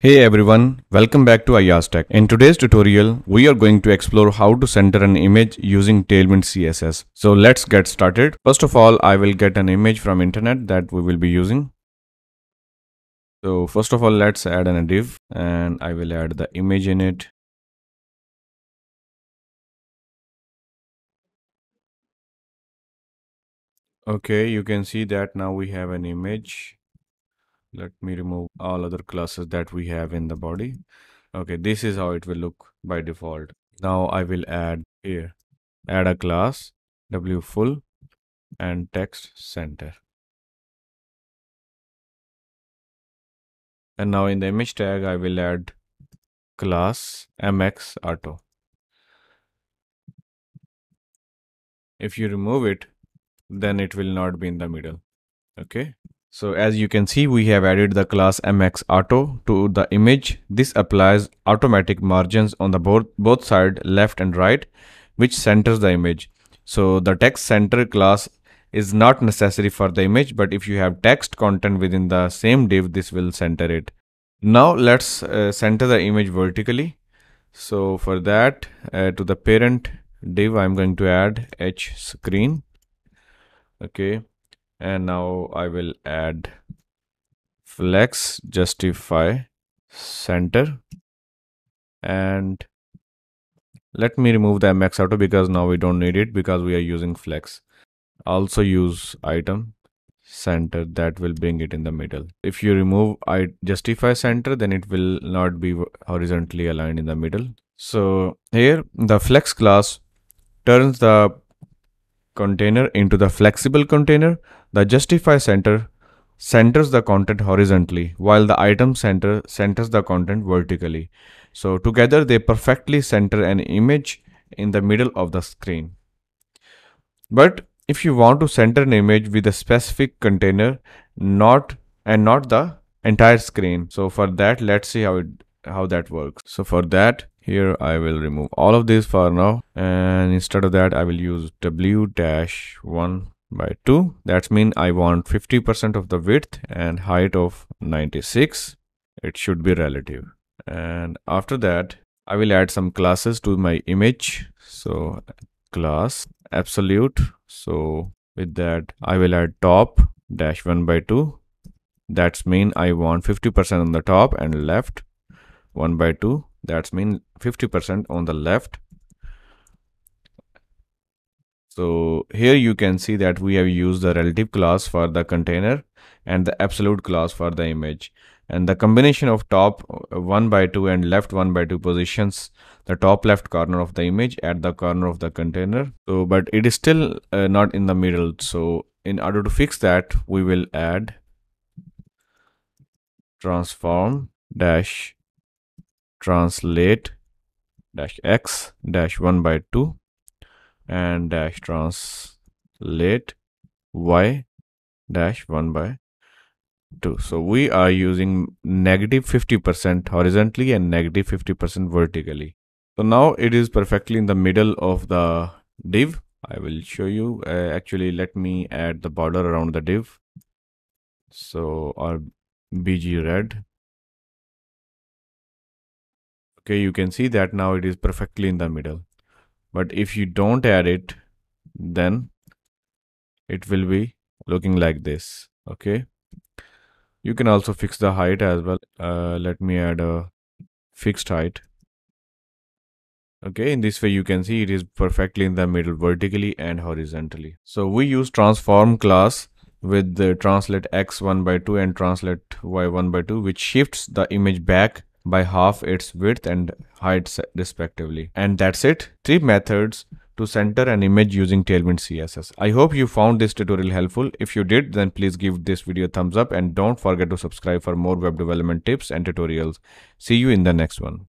Hey everyone, welcome back to AyyazTech. In today's tutorial, we are going to explore how to center an image using Tailwind CSS. So let's get started. First of all, I will get an image from internet that we will be using. So first of all, let's add an div and I will add the image in it. Okay, you can see that now we have an image. Let me remove all other classes that we have in the body. Okay, this is how it will look by default. Now I will add here, add a class WFull and text center. And now in the image tag, I will add class MX Auto. If you remove it, then it will not be in the middle. Okay. So as you can see, we have added the class MX Auto to the image. This applies automatic margins on the both sides, left and right, which centers the image. So the text center class is not necessary for the image, but if you have text content within the same div, this will center it. Now let's center the image vertically. So for that, to the parent div, I'm going to add hScreen. Okay. And now I will add flex justify center, and let me remove the MX Auto because now we don't need it because we are using flex. Also use item center, that will bring it in the middle. If you remove justify center, then it will not be horizontally aligned in the middle. So here the flex class turns the container into the flexible container. The justify center centers the content horizontally, while the item center centers the content vertically. So together they perfectly center an image in the middle of the screen. But if you want to center an image with a specific container, not the entire screen. So for that, let's see how that works. So for that, here I will remove all of this for now, and instead of that I will use w-1 by 2. That means I want 50% of the width and height of 96. It should be relative. And after that I will add some classes to my image. So class absolute. So with that I will add top -1 by 2. That means I want 50% on the top and left 1 by 2. That means 50% on the left. So here you can see that we have used the relative class for the container and the absolute class for the image, and the combination of top 1 by 2 and left 1 by 2 positions the top left corner of the image at the corner of the container. So but it is still not in the middle. So in order to fix that, we will add transform translate -x -1 by 2 and translate y -1 by 2. So we are using -50% horizontally and -50% vertically. So now it is perfectly in the middle of the div. I will show you. Actually, let me add the border around the div. So our BG red. Okay, you can see that now it is perfectly in the middle, but if you don't add it, then it will be looking like this. Okay, you can also fix the height as well. Let me add a fixed height. Okay, in this way you can see it is perfectly in the middle vertically and horizontally. So we use transform class with the translate x 1 by 2 and translate y 1 by 2, which shifts the image back by half its width and height respectively. And that's it. 3 methods to center an image using Tailwind CSS. I hope you found this tutorial helpful. If you did, then please give this video a thumbs up and don't forget to subscribe for more web development tips and tutorials. See you in the next one.